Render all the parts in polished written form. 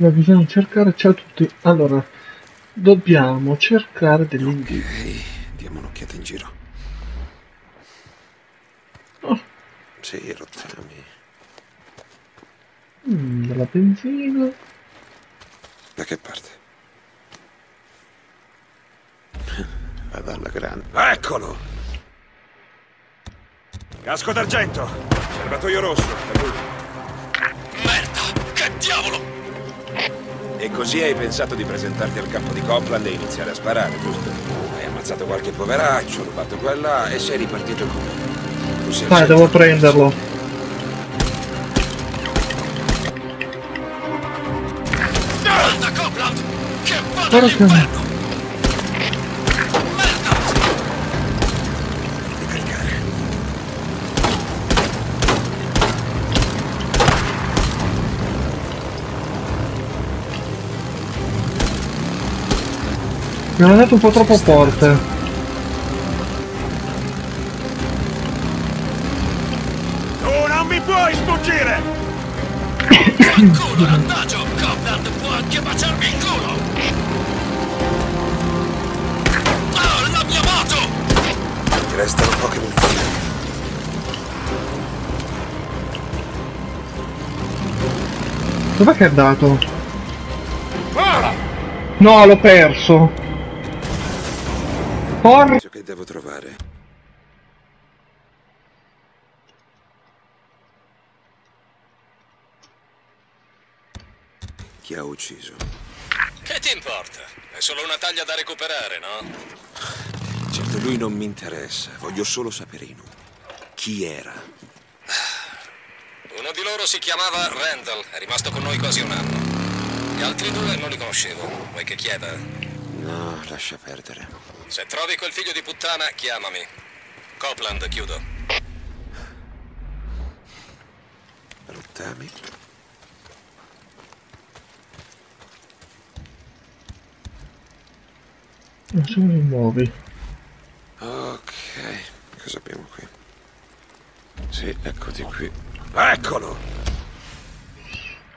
La bisogna cercare. Ciao a tutti. Allora, dobbiamo cercare degli indizi. Diamo un'occhiata in giro. Oh. Sì, rottami. Della benzina. Da che parte? Vado alla grande. Eccolo! Casco d'argento! Serbatoio rosso. Merda! Che diavolo! E così hai pensato di presentarti al campo di Copeland e iniziare a sparare, giusto? Hai ammazzato qualche poveraccio, rubato quella e sei ripartito con me. Dai, devo prenderlo. Merda, Copeland! Che vado all'inferno! Merda! Devi caricare. Mi hanno dato un po' troppo forte. Tu non mi puoi sfuggire! Qualcuno, randagio! Copeland può anche baciarmi il culo! Oh, la mia moto! Ti restano poche munizioni. Dov'è che è andato? Ah! No, l'ho perso! Che devo trovare? Chi ha ucciso? Che ti importa? È solo una taglia da recuperare, no? Certo, lui non mi interessa. Voglio solo sapere i nomi. Chi era? Uno di loro si chiamava Randall. È rimasto con noi quasi un anno. Gli altri due non li conoscevo. Vuoi che chieda? No, lascia perdere. Se trovi quel figlio di puttana, chiamami. Copeland, chiudo. Ruttami. Non si muovi. Ok, cosa abbiamo qui? Sì, eccoti qui. Eccolo!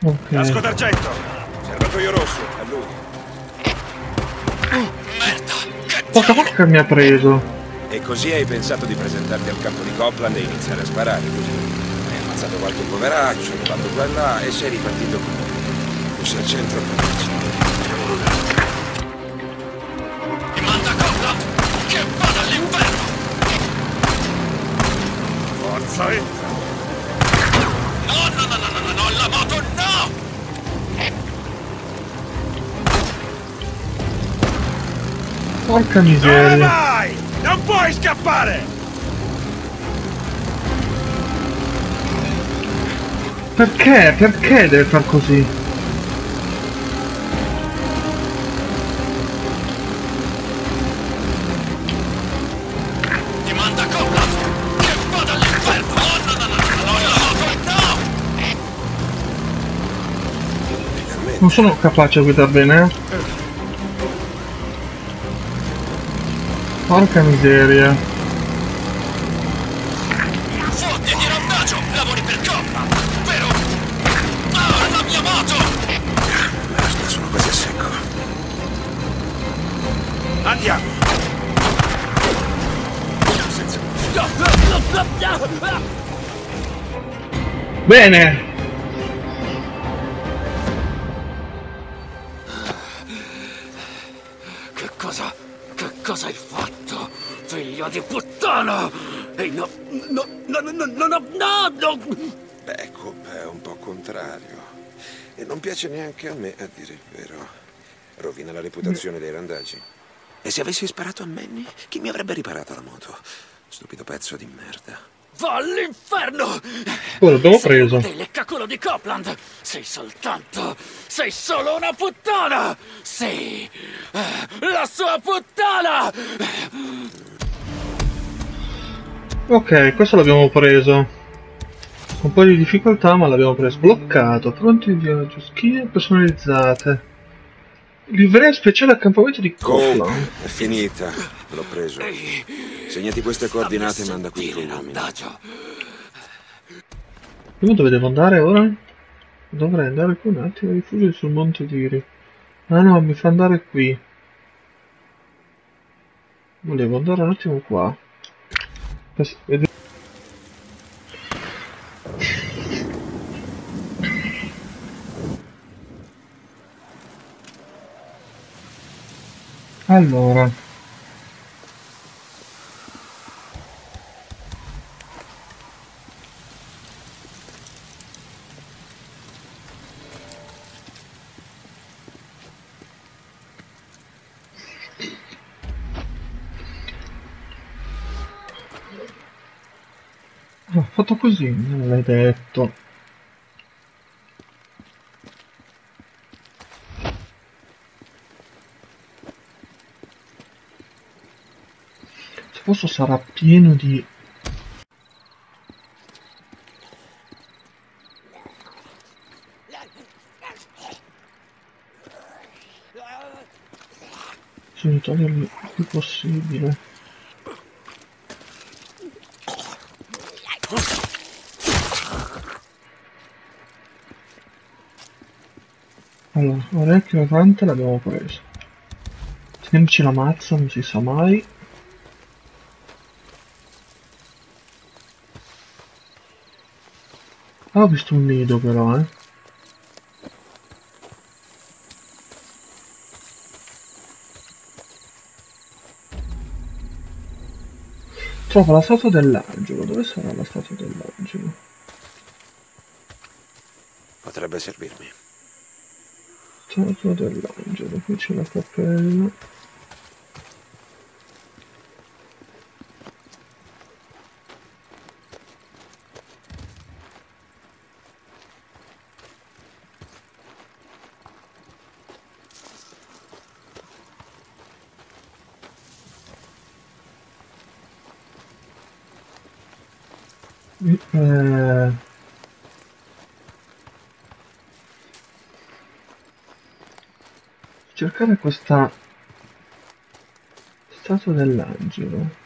Okay. Casco d'argento! Serbatoio rosso, a lui. Oh, merda! Porca porca mi ha preso. E così hai pensato di presentarti al campo di Copeland e iniziare a sparare, così? Hai ammazzato qualche poveraccio, rubato qua e là e sei ripartito con me. Tu sei al centro per me. Mi manda Copeland che vada all'inferno! Forza, entra! No, la moto no! Porca miseria! Dove vai? Non puoi scappare! Perché? Perché deve far così? Ti manda Copeland! Che vada all'inferno! No! Non sono capace a guidare bene, eh? Porca miseria. Fotti di randaggio, lavori per Copeland, vero? Ah, la mia moto! Merda, sono quasi a secco. Andiamo! Bene! Cosa hai fatto, figlio di puttana? E no! Beh, Coop è un po' contrario. E non piace neanche a me, a dire il vero. Rovina la reputazione dei randaggi. E se avessi sparato a Manny, chi mi avrebbe riparato la moto? Stupido pezzo di merda. Va all'inferno! Ora l'ho preso. Sei leccaculo di Copeland! Sei solo una puttana! Sei la sua puttana! Ok, questo l'abbiamo preso. Un po' di difficoltà, ma l'abbiamo preso. Bloccato. Pronti di viaggio, skin personalizzate. Livrea speciale accampamento di Copeland. È finita. L'ho preso. Segnati queste coordinate e manda qui i tuoi nomi. Dove devo andare ora? Dovrei andare qui un attimo a rifugio sul monte Tiri. Ah no, mi fa andare qui. Volevo andare un attimo qua. Allora, ho fatto così, non l'hai detto. Questo sarà pieno di... Bisogna toglierli il più possibile. Allora, orecchio errante l'abbiamo preso. Teniamoci la mazza, non si sa mai. Ah, ho visto un nido però, eh. Trovo la statua dell'angelo. Dove sarà la statua dell'angelo? Potrebbe servirmi. Statua dell'angelo, qui c'è la cappella. Cercare questa statua dell'angelo.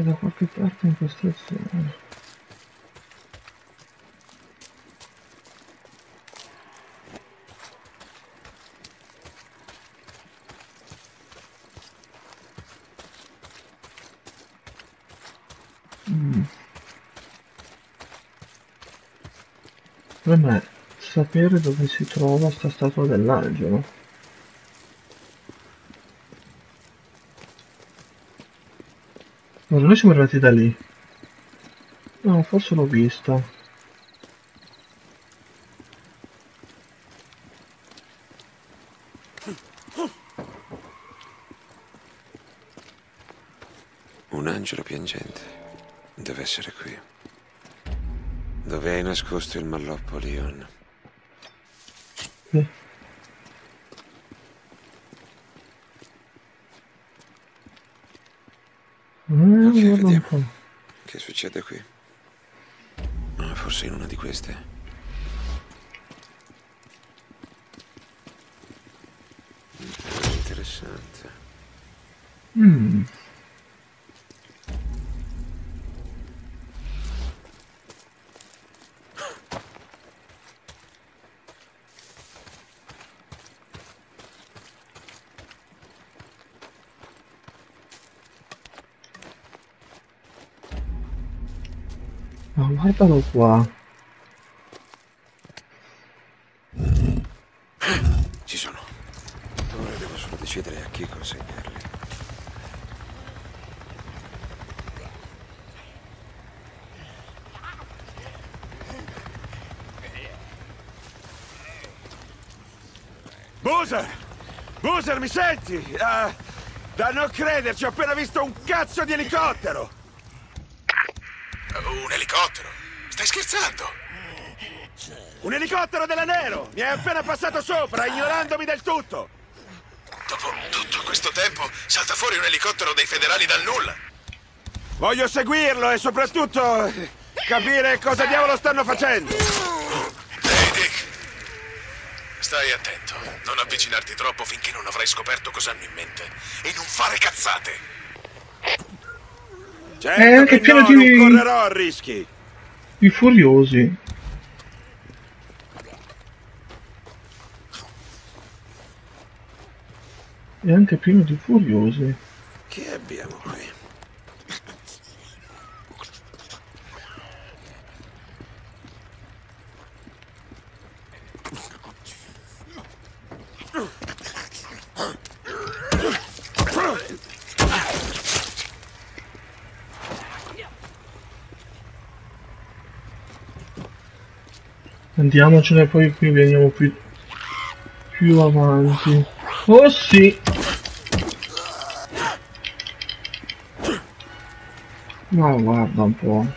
Da qualche parte in questa zona. Per me sapere dove si trova sta statua dell'angelo. Allora, noi siamo arrivati da lì. No, forse l'ho vista. Un angelo piangente. Deve essere qui. Dove hai nascosto il malloppo, Leon? Vediamo che succede qui. Forse in una di queste. Interessante. Ma guardalo qua. Ci sono. Ora devo solo decidere a chi consegnarli. Boozer! Boozer, mi senti? Da non crederci, ho appena visto un cazzo di elicottero! Un elicottero? Stai scherzando? Un elicottero della Nero! Mi è appena passato sopra, ignorandomi del tutto! Dopo tutto questo tempo salta fuori un elicottero dei federali dal nulla. Voglio seguirlo e soprattutto capire cosa diavolo stanno facendo. Ehi, Dick, stai attento. Non avvicinarti troppo finché non avrai scoperto cosa hanno in mente. E non fare cazzate. Certo è anche pieno di... non correrò a rischi. I furiosi. È anche pieno di furiosi. Che abbiamo qui? Andiamocene, poi qui veniamo più avanti. Oh sì! Ma guarda un po'.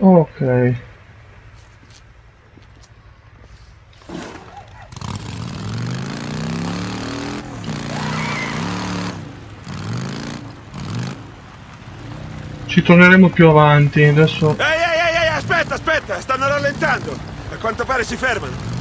Ok. Ci torneremo più avanti, adesso... Ehi, aspetta, stanno rallentando! A quanto pare si fermano!